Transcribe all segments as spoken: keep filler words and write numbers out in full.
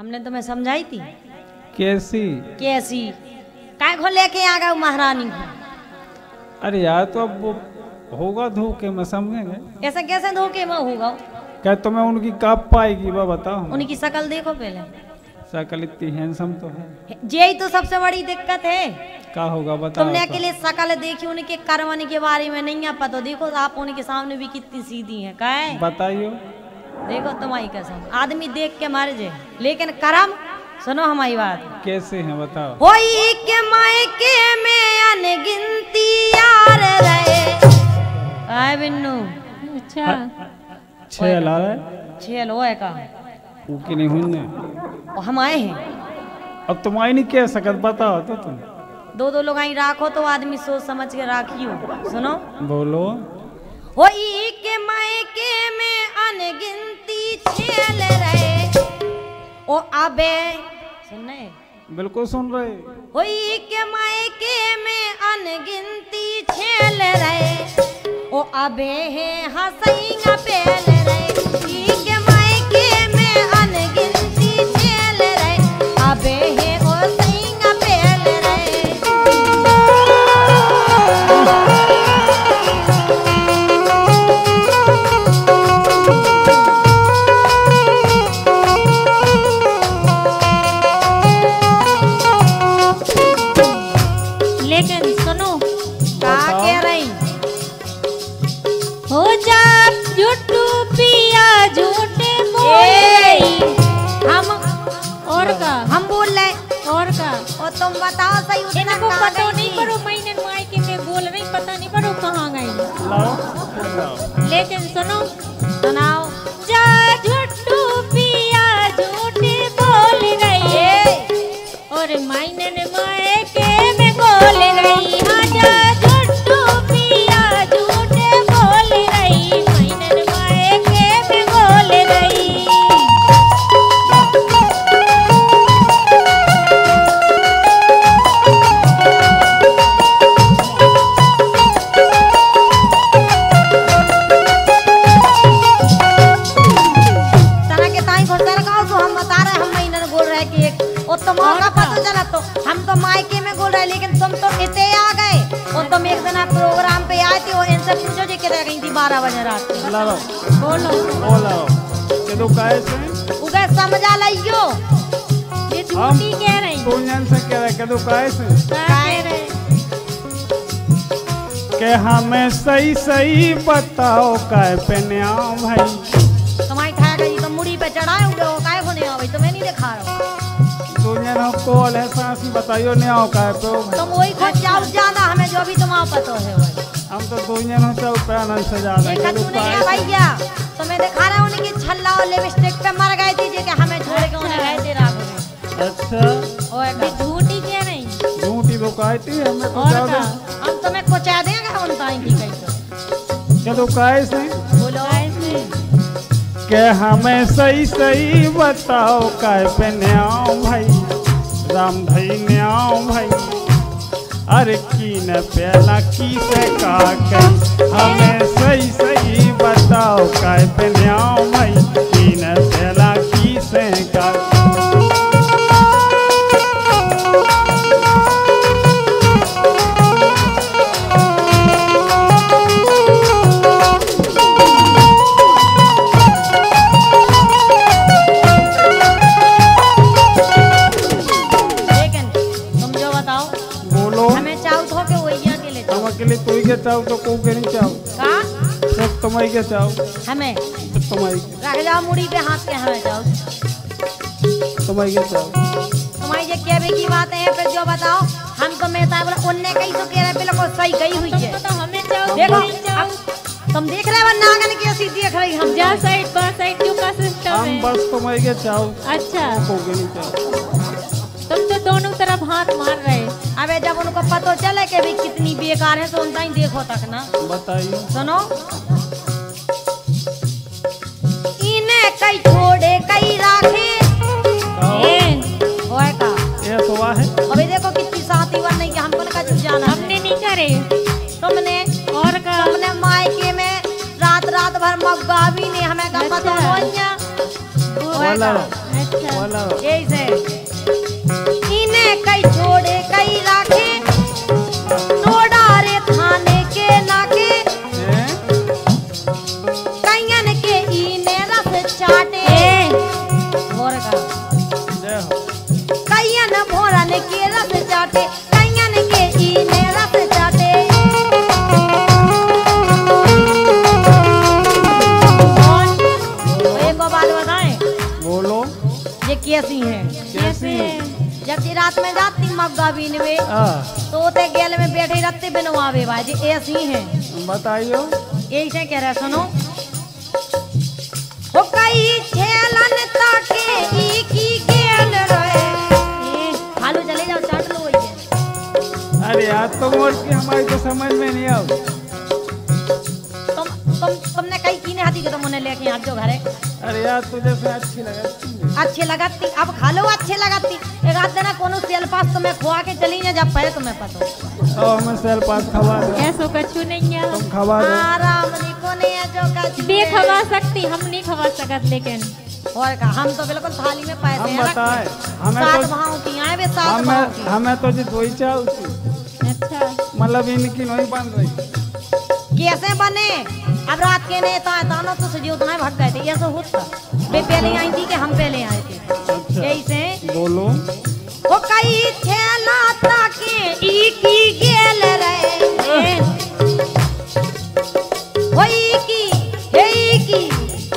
हमने तुम्हें समझाई थी कैसी कैसी काय को लेके आ गए महारानी को। अरे यार तो अब वो होगा धोखे में, समझेंगे ऐसा कैसे धोखे में होगा क्या? तुम्हें उनकी काप पाएगी वह बताओ। उनकी शकल देखो पहले, शकल इतनी हैंडसम तो है, यही तो सबसे बड़ी दिक्कत है। क्या होगा बताओ? तुमने अकेले शकल देखी, उनके कर्मन के बारे में नहीं आ पता। देखो आप उनके सामने भी कितनी सीधी है, क्या बताइयो। देखो तुम्हारी कसम आदमी देख के मार जाए, लेकिन कर्म सुनो हमारी बात कैसे है बताओ। वही के मायके में अनगिनती यार रहे। आए बिन्नू अच्छा छह ला रहा है, छह लो है का वो की नहीं हुई और हम आए हैं। अब तुम आई नहीं कह सकत बताओ तो तुम दो दो लोग आई राखो तो आदमी सोच समझ के राखियो। सुनो बोलो वही के मायके में अनगिनती छह रहे। ओ आबे सुन रहे? बिल्कुल सुन रहे। होई के मायके में अनगिनती छेल रहे। ओ आबे है हसैया पेल रहे। होई के मायके में अनगिनती छेल रहे। आबे है ओ सैया पेल रहे। तुम बताओ सही उतना पता नहीं करो, मैंने मायके में बोल रही पता नहीं करो कहाँ गई। लेकिन सुनो सुनाओ जा झूठू पिया झूठी बोल रही है और मैंने मायके में बोल रही। हाँ जा झूठू पिया झूठे बोल रही, मैंने मायके में बोल रही। लेकिन तुम तो इतने आ गए और तुम एक दिन प्रोग्राम पे आए थे और इनसे पूछो जी किधर गई थी बारह बजे रात को। लाओ बोलो बोलो चलो काहे से उगे समझा लियो ये झूठी कह रही। कौन जान से कह रहा कदो काहे से काहे रे के हमें सही सही बताओ काहे पे न आओ भाई। तुम्हारी खा गई तुम मुड़ी पे चढ़ाए उगे हो काहे को नहीं आओ भाई, तुम्हें नहीं दिखा रहा कॉल है सांस ही बताइयो नहीं आओ का है तो तुम वही खो जाओ जाना हमें जो भी तुम पता है वही। हम तो दोनों ना चल पे आनंद से जाना है तो भैया तुम्हें दिखा रहा हूं कि छल्ला और लिपस्टिक पे मर गई थी जे कि हमें छोड़ के उन्हें गए थे रात में। अच्छा और भी झूठी क्या नहीं झूठी वो काहे थी हमें पहुंचा दे। हम तुम्हें पहुंचा देंगे उन टाइम की कैसे चलो काहे से बोलो के हमें सही सही बताओ काहे पे न आओ भाई राम भाई ने आओ भाई। अरे की न प्याला की से काके हमें सही सही बताओ काय पे ने आओ भाई। की न प्याला की से काके चाहो तो को के नहीं चाहो का सब तुम्हारी के चाहो हमें तुम्हारी रख जाओ मुड़ी पे हाथ के हमें चाहो तुम्हारी के चाहो तुम्हारी ये क्या बेकी बात है फिर जो बताओ। हम तो मैं साहब उनने कही तो कह रहे बिल्कुल सही गई हुई है तो हमें चाहो देखो तुम देख रहे हो नागन की ऐसी देख रही। हम जा साइड पर साइड क्यों का सिस्टम है हम बस तुम्हारी के चाहो। अच्छा को के नहीं चाहो तुम तो दोनों तरफ हाथ मार रहे। अबे जब उनको पता चले कि भी कितनी बेकार है तो उनका ही देखो तक ना बताइए। सुनो इन्हें कई छोड़े कई राखे ओए का ये तो वाह है। अबे देखो कितनी साथी वन नहीं कि हमको ना कछु जाना हमने नहीं करे तुमने और का तुमने मायके में रात रात भर मगबा भी नहीं हमें का पता होइया ओए का बताइयो यही से कह रहा सुनो हो कई झेलन ताके ई की गेल रहे ए खालो चले जाओ चाट लो ये। अरे यार तुम और की हमारी तो समझ में नहीं आओ। तुम तुम तुमने कई कीने हाथी के तुमने लेके आज जो घर है। अरे यार तुझे से अच्छी लगती अच्छी लगती अब खा लो अच्छी लगती एक हाथ देना कोनो सेल पास तुम्हें खुआ के चली ना जब पहले तुम्हें पता मैं सेल पास खवा ऐसो कछु नहीं है तुम खवा आराम नहीं कोने है जो कछु बे खवा सकती हम नहीं खवा सकत लेकिन और का हम तो बिल्कुल थाली में पाए थे हम बताए हमें सात भाव की आए वे सात भाव की हमें तो जी दोई चाव थी। अच्छा मतलब इनकी नहीं बन रही कैसे बने अब रात के ने तो आतानो तो सजी उतना भाग गए थे ऐसा होता बे पहले आई थी कि हम पहले आए थे यही से बोलो हो कई छेला ताके ई की गेल रहे हो ई की हे ई की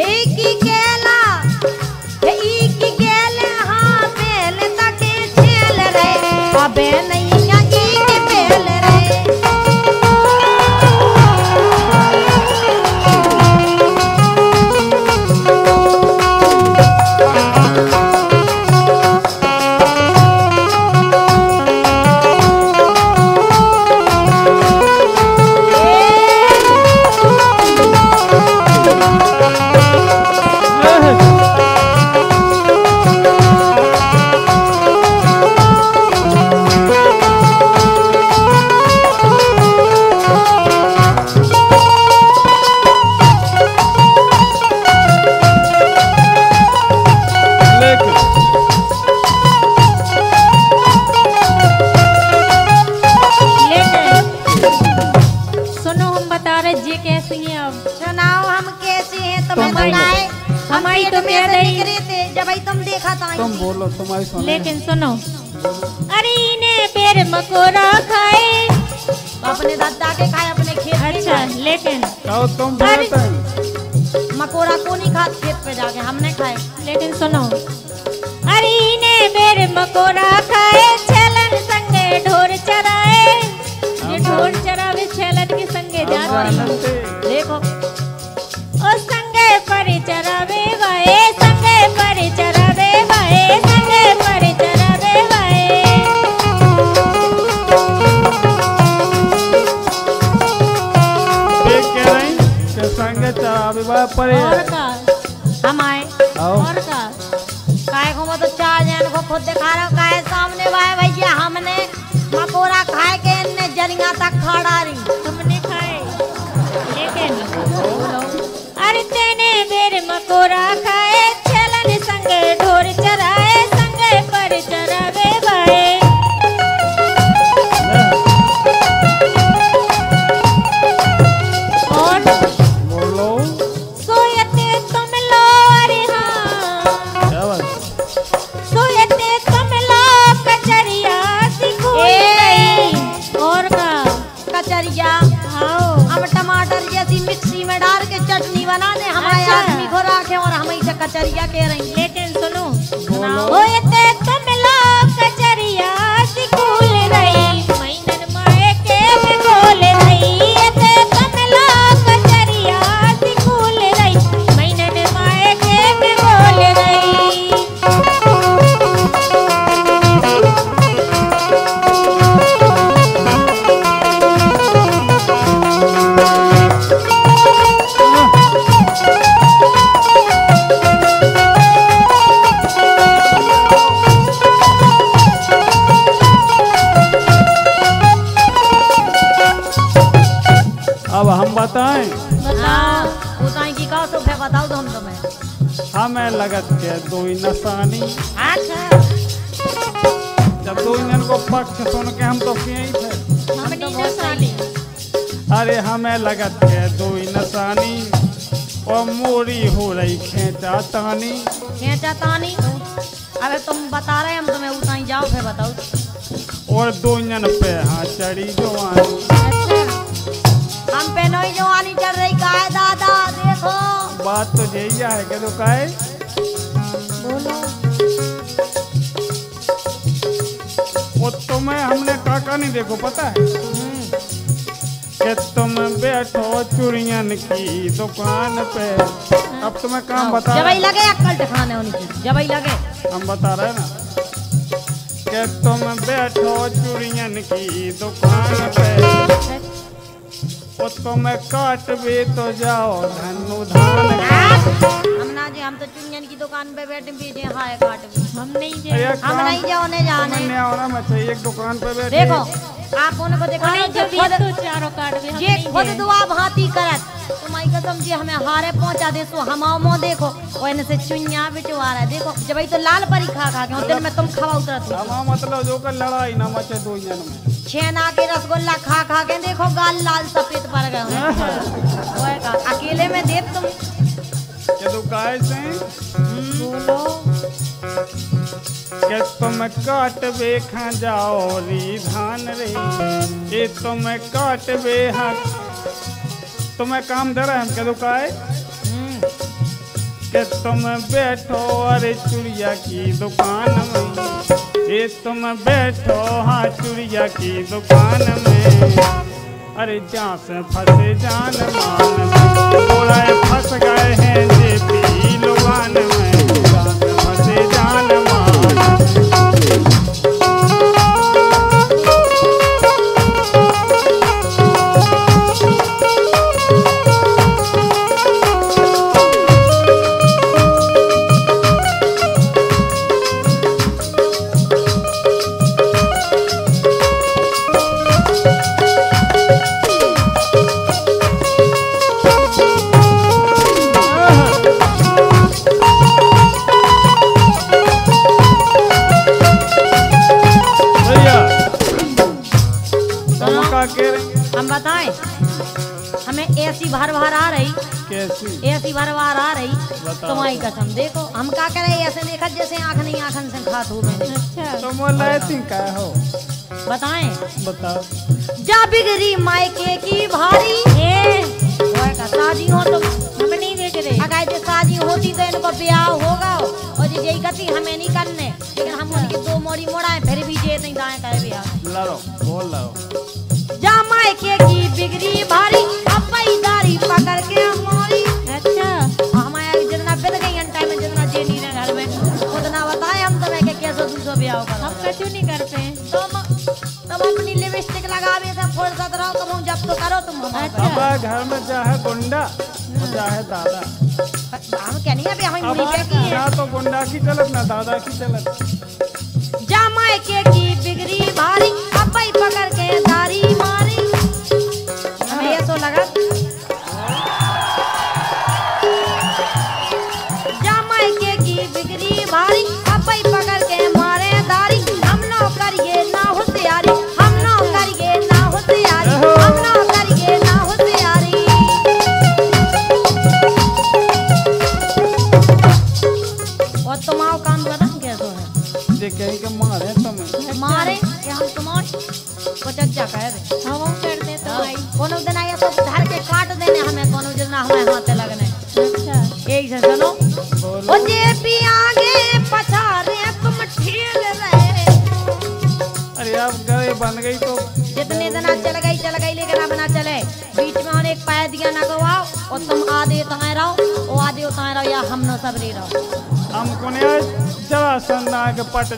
हे की गेला हे ई की गेल हां बेल ताके छेल रहे अबे नहीं या ई की बेल रहे लेकिन सुनो अरे ने पेड़ मकोड़ा खाए अपने दादा के खाए अपने खेत। अच्छा लेकिन तुम मकोड़ा को नहीं खाते खेत पे जाके हमने खाए। लेकिन सुनो अरे ने पेड़ मकोड़ा खाए छलन संगे ढोर चराए ये ढोर चरावे छलन के संगे जाते देखो और संगे पर चरावे वाए संगे पर चरावे वाए हम आए और का काय को मैं तो चार जन को खुद दिखा रहा हूँ काय सामने भाई भैया हमने मकोड़ा खाए के इनने जलिया तक खड़ा रही हमने खाए। लेकिन अरे तेने मेरे मकोड़ा खाए छलन संगे ढोर चराए संगे पर चरावे भाई कचरिया कह रही। लेकिन सुनो वो इतने तुम लोग कचरिया सिकूल रही महीनन माए के बोल रही इतने तुम लोग कचरिया सिकूल रही महीनन माए के बोल रही बताएं बताओ बताएं की कहा तो बताओ तो हम तुम्हें हमें लगत के दो नसानी। जब दो इंजन को पक्ष सुन के हम तो पिए थे। अरे हमें लगत के दो नसानी और मोरी हो रही खेचा तानी खेचा तानी। अरे तुम बता रहे हम तुम्हें उताई जाओ फिर बताओ। और दो इंजन पे हाँ चढ़ी जवानी। अच्छा हम पे नई जवानी चढ़ रही का है दादा देखो। बात तो यही है कि तो का है बोलो। वो तुम्हें हमने काका नहीं देखो पता है कि तुम बैठो चूड़ियन की दुकान पे। अब तुम्हें काम बता जब लगे अक्कल दिखाने उनकी जब लगे। हम बता रहे ना कि तुम बैठो चूड़ियन की दुकान पे और तुम्हें काट भी तो जाओ धनु धान। हम ना जी हम तो चूड़ियन की दुकान पे बैठे भी जे हाय काट भी हम नहीं जे हम नहीं जाने जाने नहीं आना। मैं चाहिए एक दुकान पे बैठे देखो आप उनको देखा जे खुद दुआ भाती करत तुम्हारी कसम जी हमें हारे पहुंचा दे सो हमामो देखो। और इनसे चुनिया बिचवा रहा देखो जब तो लाल परी खा खा के दिन में तुम खावा उतरत हमा मतलब जो कर लड़ाई ना मचे दो जन में छेना के रसगुल्ला खा खा के देखो गाल लाल सफेद पड़ गए ओए का अकेले में देख तुम ये तो काय से बोलो के तुम काट बे खा जाओ री धान रे। ये तुम काट बे हाँ तुम्हें काम दे रहे हम के दुकाए के तुम बैठो अरे चूड़िया की दुकान में। ये तुम बैठो हाँ चूड़िया की दुकान में। अरे जहाँ से फंसे जान मान थोड़ा फंस गए हैं जे पी लुगान में। बार बार आ रही कैसी ऐसी बार बार आ रही तुम्हारी कसम देखो हम क्या कर रहे ऐसे देखा जैसे आँख नहीं आँखन से खात हो मैंने। अच्छा तुम लायती क्या हो बताएं बताओ। जा बिगड़ी मायके की भारी है शादी हो तो हमें नहीं देख रहे। अगर जब शादी होती तो इनको ब्याह होगा और जो यही गति हमें नहीं करने लेकिन हम उनकी दो मोड़ी मोड़ाए फिर भी जे नहीं दाएँ करे ब्याह लड़ो बोल लड़ो। जा मायके की बिगड़ी भारी पकड़ के हमारी। अच्छा हमारे जितना बिल गई टाइम में जितना जे नहीं रहे घर में उतना बताए हम तुम्हें तो कैसे दूसरा ब्याह होगा। हम कचू नहीं करते तुम तुम अपनी लिपस्टिक लगावे सब फुर्सत रहो तुम जब तो करो तुम। अच्छा घर में चाहे गुंडा चाहे दादा हम क्या नहीं अभी हमारी मुड़ी पे की है तो गुंडा की चलत ना दादा की चलत। जा मायके की बिगड़ी भारी अब्बई पकड़ के दारी मारी हमें ये सो लगा। पट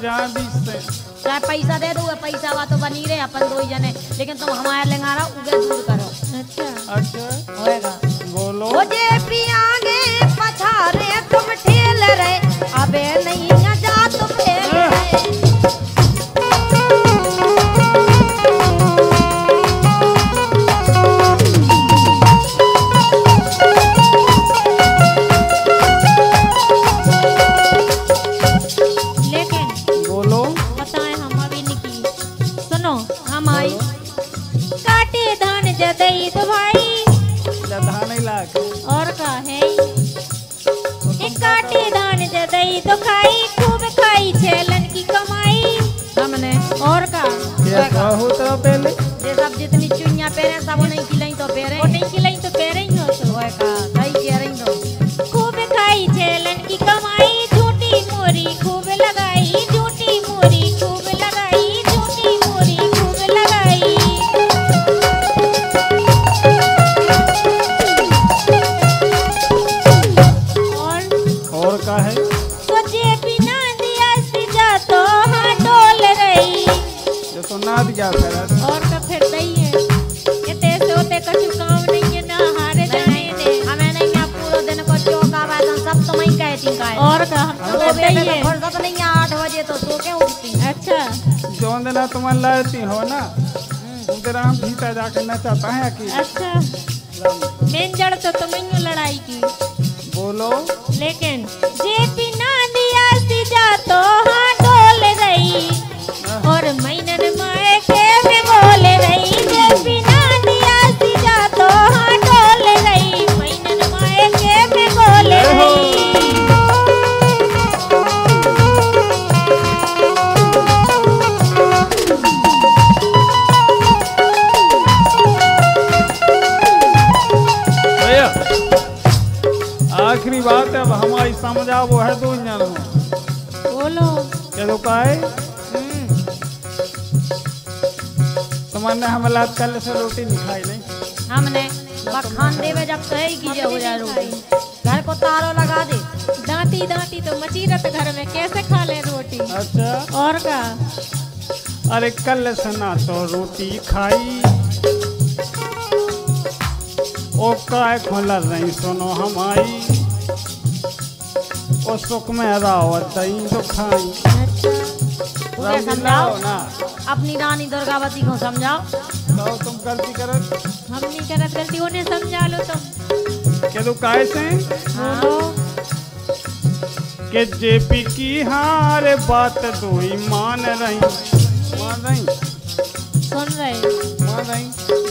जाए चाहे पैसा दे दूंगा पैसा वा तो बनी रहे अपन दो ही जने लेकिन तुम हमारे लेंगा रहा उगे दूर करो। अच्छा अच्छा होएगा बोलो। जे पी आगे पछारे तुम ठेल रहे अबे नहीं जा तुम ठेल रहे। जे सब जितनी चुनिया पेरे सब नहीं खिलाई तो पेरे और नहीं खिलाई तो पेरे ही हो तो है का भाई कह रही हो खूब खाई चलन की कमाई झूठी मोरी खूब लगाई झूठी मोरी खूब लगाई झूठी मोरी खूब लगाई और और का है सोचे बिना दिया से जा तो हां डोल रही जो तो ना दिया कर और का हम तो बेटा घर तो नहीं आठ बजे तो सो के उठती अच्छा जोन देना तुम लाती हो ना तेरा हम भीतर जा करना चाहता है कि अच्छा मेन जड़ तो तुमने लड़ाई की बोलो लेकिन जे पी ना दिया सीधा तो हां डोल रही और मैनन माए के में बोल रही जे पी ना दिया सीधा तो हां डोल रही मैनन माए के में बोल रही आखिरी बात अब हमारी समझ आ वो है दो इंजन बोलो चलो पाए तुमने हमला कल से रोटी नहीं खाई नहीं हमने बखान देवे जब कहेगी जब हो जाए रोटी घर को तारो लगा दे दांती दांती तो मची रत घर में कैसे खा ले रोटी अच्छा और का अरे कल से ना तो रोटी खाई ओ काय खोला रही सुनो हमारी ओ सुख में रावत तो खाई समझाओ ना अपनी रानी दुर्गावती को समझाओ तो तुम गलती करत हम नहीं करत गलती उन्हें समझा लो तुम के तो काय से के जेपी की हार बात तो मान रही मान रही सुन रही मान रही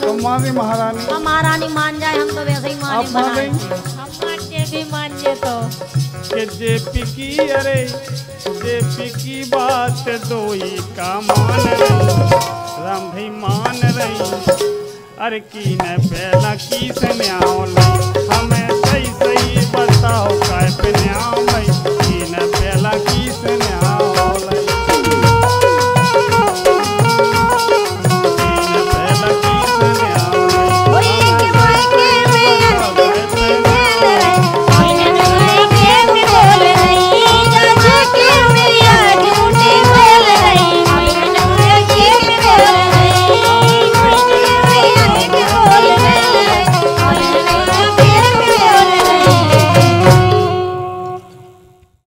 तो माँ भी महारानी हम महारानी मान जाए हम तो वैसे ही मान जाए हम मानते भी मान जाए तो के जेपी की अरे जेपी की बात दो ही का मान रही राम भी मान रही अरे की न पहला की से न्याओली हमें सही सही बताओ काय पे न्याओली की न पहला की से